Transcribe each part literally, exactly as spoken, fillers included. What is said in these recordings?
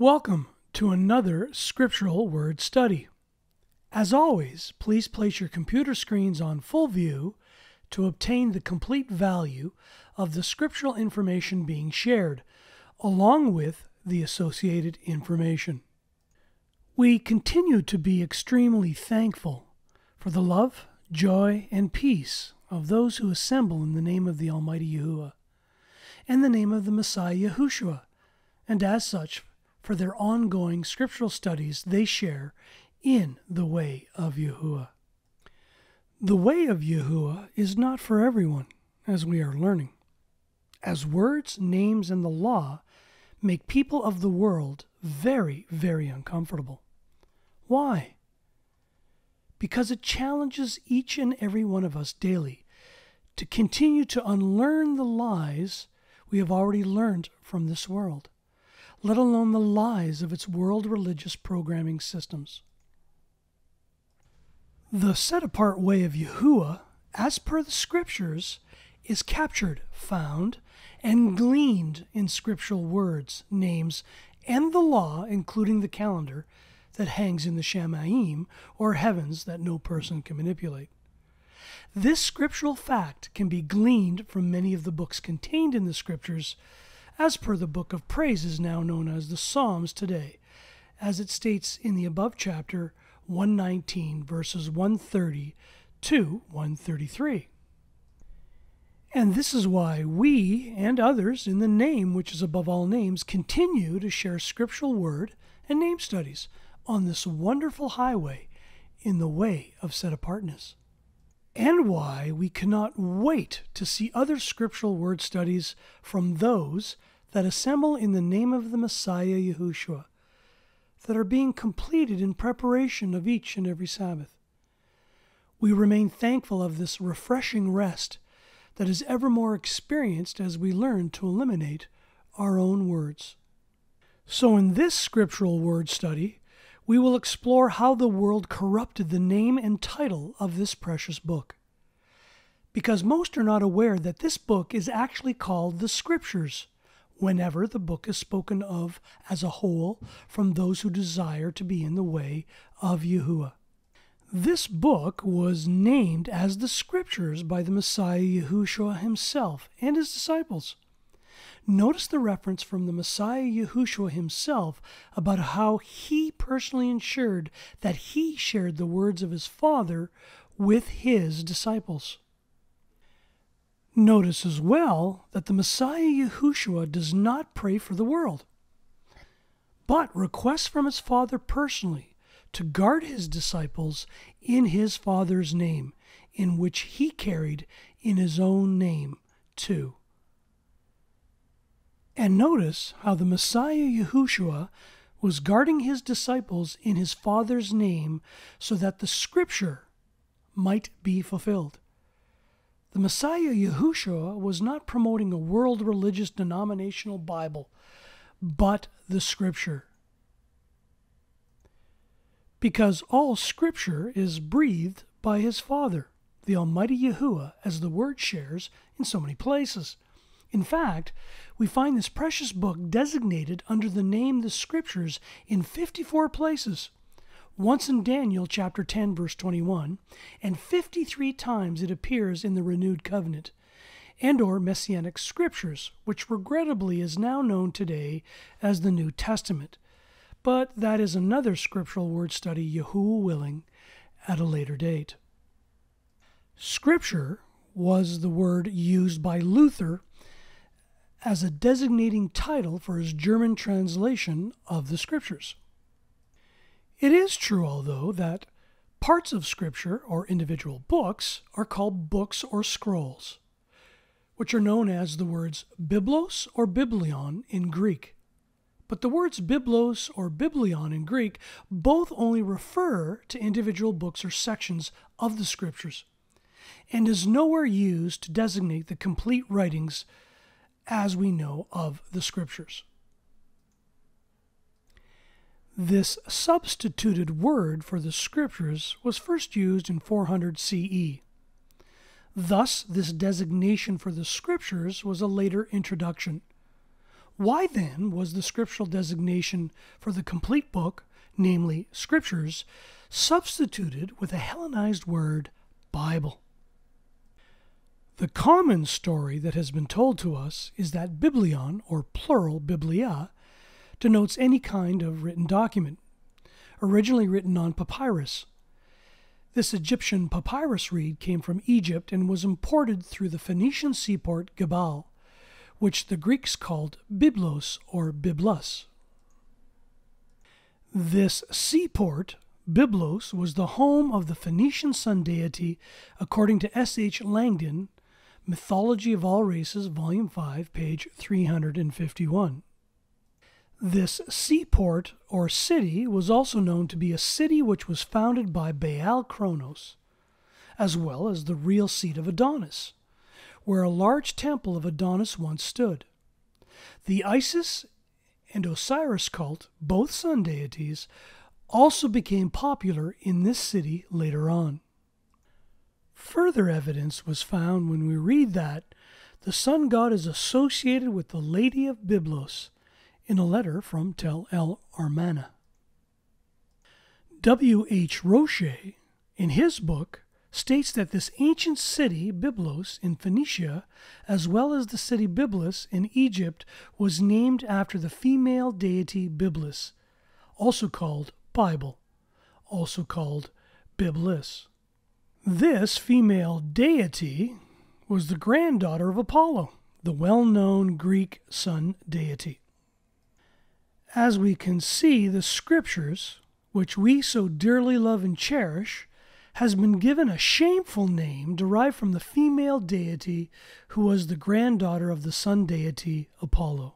Welcome to another scriptural word study. As always, please place your computer screens on full view to obtain the complete value of the scriptural information being shared, along with the associated information. We continue to be extremely thankful for the love, joy, and peace of those who assemble in the name of the Almighty Yahuwah and the name of the Messiah Yahushua, and as such, for their ongoing scriptural studies they share in the way of Yahuwah. The way of Yahuwah is not for everyone, as we are learning, as words, names, and the law make people of the world very, very uncomfortable. Why? Because it challenges each and every one of us daily to continue to unlearn the lies we have already learned from this world, let alone the lies of its world religious programming systems. The set-apart way of Yahuwah, as per the scriptures, is captured, found, and gleaned in scriptural words, names, and the law, including the calendar that hangs in the Shamayim, or heavens that no person can manipulate. This scriptural fact can be gleaned from many of the books contained in the scriptures, as per the book of praises now known as the Psalms today, as it states in the above chapter one nineteen verses one thirty to one thirty-three. And this is why we and others in the name which is above all names continue to share scriptural word and name studies on this wonderful highway in the way of set-apartness, and why we cannot wait to see other scriptural word studies from those that assemble in the name of the Messiah Yahushua that are being completed in preparation of each and every Sabbath. We remain thankful of this refreshing rest that is ever more experienced as we learn to eliminate our own words. So in this scriptural word study, we will explore how the world corrupted the name and title of this precious book, because most are not aware that this book is actually called the Scriptures whenever the book is spoken of as a whole from those who desire to be in the way of Yahuwah. This book was named as the Scriptures by the Messiah Yahushua himself and his disciples. Notice the reference from the Messiah Yahushua himself about how he personally ensured that he shared the words of his Father with his disciples. Notice as well that the Messiah Yahushua does not pray for the world, but requests from his Father personally to guard his disciples in his Father's name, in which he carried in his own name too. And notice how the Messiah Yahushua was guarding his disciples in his Father's name so that the Scripture might be fulfilled. The Messiah Yahushua was not promoting a world religious denominational Bible, but the Scripture, because all Scripture is breathed by his Father, the Almighty Yahuwah, as the Word shares in so many places. In fact, we find this precious book designated under the name the Scriptures in fifty-four places, once in Daniel chapter ten verse twenty-one, and fifty-three times it appears in the Renewed Covenant and or Messianic Scriptures, which regrettably is now known today as the New Testament. But that is another scriptural word study, Yahuwah willing, at a later date. Scripture was the word used by Luther as a designating title for his German translation of the Scriptures. It is true, although, that parts of Scripture or individual books are called books or scrolls, which are known as the words Biblos or Biblion in Greek. But the words Biblos or Biblion in Greek both only refer to individual books or sections of the Scriptures, and is nowhere used to designate the complete writings as we know of the Scriptures. This substituted word for the Scriptures was first used in four hundred C E. Thus, this designation for the Scriptures was a later introduction, Why then was the scriptural designation for the complete book, namely scriptures, substituted with a Hellenized word, Bible? The common story that has been told to us is that Biblion, or plural Biblia, denotes any kind of written document, originally written on papyrus. This Egyptian papyrus reed came from Egypt and was imported through the Phoenician seaport Gebal, which the Greeks called Biblos or Biblos. This seaport, Biblos, was the home of the Phoenician sun deity, according to S H Langdon, Mythology of All Races, Volume five, page three hundred fifty-one. This seaport or city was also known to be a city which was founded by Baal Kronos, as well as the real seat of Adonis, where a large temple of Adonis once stood. The Isis and Osiris cult, both sun deities, also became popular in this city later on. Further evidence was found when we read that the sun god is associated with the Lady of Byblos, in a letter from Tel El Armana. W H Roche, in his book, states that this ancient city, Byblos, in Phoenicia, as well as the city Byblis in Egypt, was named after the female deity Byblis, also called Bible, also called Biblis. This female deity was the granddaughter of Apollo, the well-known Greek sun deity. As we can see, the scriptures, which we so dearly love and cherish, has been given a shameful name derived from the female deity who was the granddaughter of the sun deity Apollo.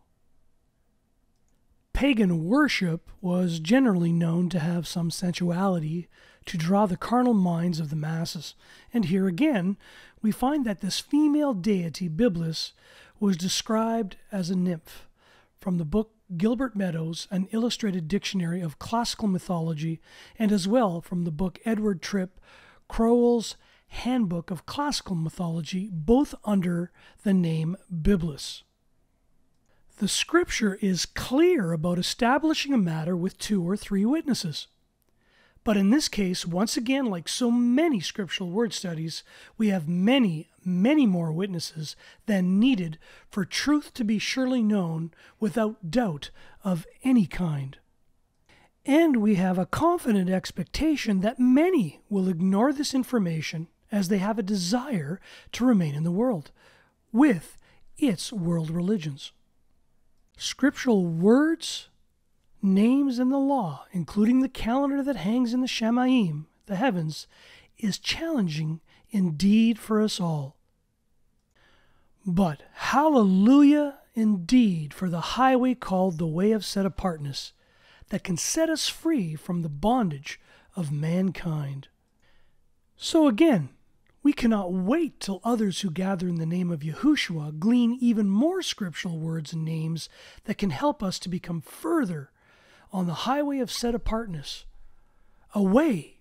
Pagan worship was generally known to have some sensuality to draw the carnal minds of the masses, and here again we find that this female deity Biblis was described as a nymph from the book Gilbert Meadows, An Illustrated Dictionary of Classical Mythology, and as well from the book Edward Tripp, Crowell's Handbook of Classical Mythology, both under the name Biblis. The scripture is clear about establishing a matter with two or three witnesses. But in this case, once again, like so many scriptural word studies, we have many, many more witnesses than needed for truth to be surely known without doubt of any kind. And we have a confident expectation that many will ignore this information as they have a desire to remain in the world, with its world religions. Scriptural words, names, and the law, including the calendar that hangs in the Shamayim, the heavens, is challenging indeed for us all. But hallelujah indeed for the highway called the way of set apartness that can set us free from the bondage of mankind. So again, we cannot wait till others who gather in the name of Yahushua glean even more scriptural words and names that can help us to become further on the highway of set apartness, away,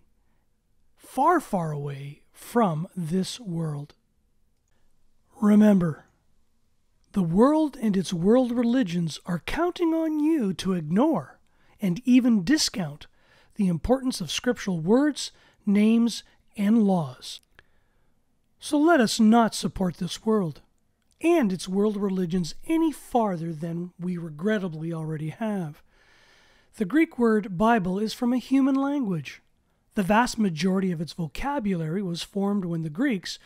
far, far away from this world. Remember, the world and its world religions are counting on you to ignore and even discount the importance of scriptural words, names, and laws. So let us not support this world and its world religions any farther than we regrettably already have. The Greek word Bible is from a human language. The vast majority of its vocabulary was formed when the Greeks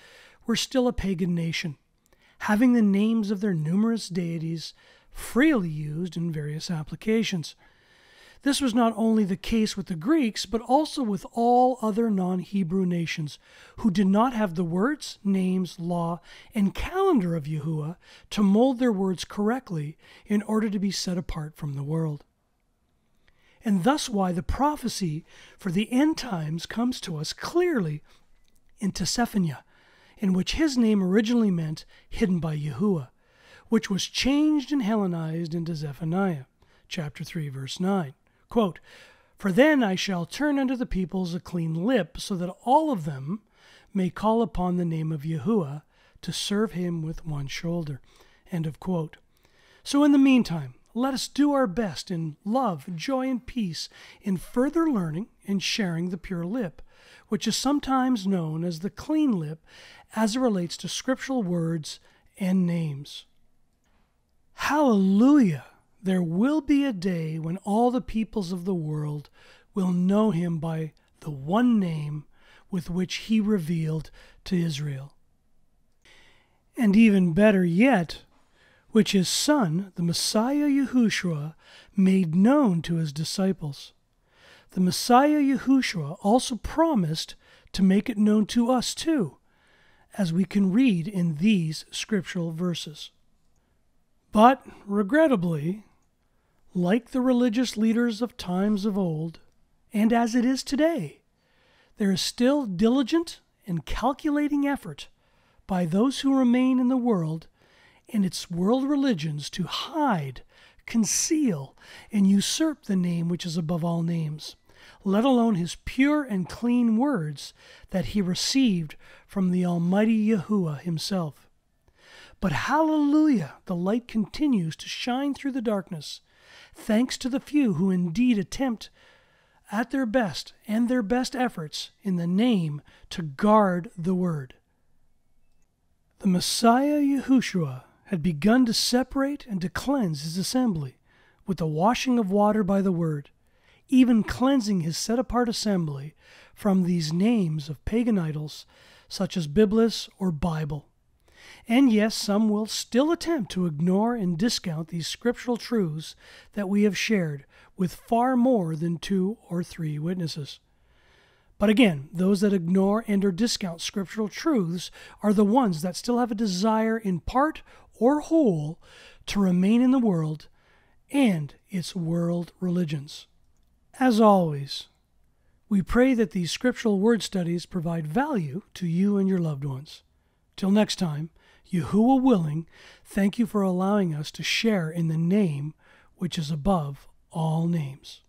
were still a pagan nation, having the names of their numerous deities freely used in various applications. This was not only the case with the Greeks, but also with all other non-Hebrew nations who did not have the words, names, law, and calendar of Yahuwah to mold their words correctly in order to be set apart from the world. And thus why the prophecy for the end times comes to us clearly in Tesephania, in which his name originally meant hidden by Yahuwah, which was changed and Hellenized into Zephaniah, chapter three, verse nine. Quote, "For then I shall turn unto the peoples a clean lip, so that all of them may call upon the name of Yahuwah to serve him with one shoulder." End of quote. So in the meantime, let us do our best in love, joy, and peace in further learning and sharing the pure lip, which is sometimes known as the clean lip as it relates to scriptural words and names. Hallelujah! There will be a day when all the peoples of the world will know him by the one name with which he revealed to Israel. And even better yet, which his son, the Messiah Yahushua, made known to his disciples. The Messiah Yahushua also promised to make it known to us too, as we can read in these scriptural verses. But, regrettably, like the religious leaders of times of old, and as it is today, there is still diligent and calculating effort by those who remain in the world and its world religions to hide, conceal, and usurp the name which is above all names, let alone his pure and clean words that he received from the Almighty Yahuwah himself. But hallelujah, the light continues to shine through the darkness, thanks to the few who indeed attempt at their best and their best efforts in the name to guard the word. The Messiah Yahushua had begun to separate and to cleanse his assembly with the washing of water by the word, even cleansing his set-apart assembly from these names of pagan idols such as Biblos or Bible. And yes, some will still attempt to ignore and discount these scriptural truths that we have shared with far more than two or three witnesses. But again, those that ignore and or discount scriptural truths are the ones that still have a desire in part or whole to remain in the world and its world religions. As always, we pray that these scriptural word studies provide value to you and your loved ones. Till next time, Yahuwah willing, thank you for allowing us to share in the name which is above all names.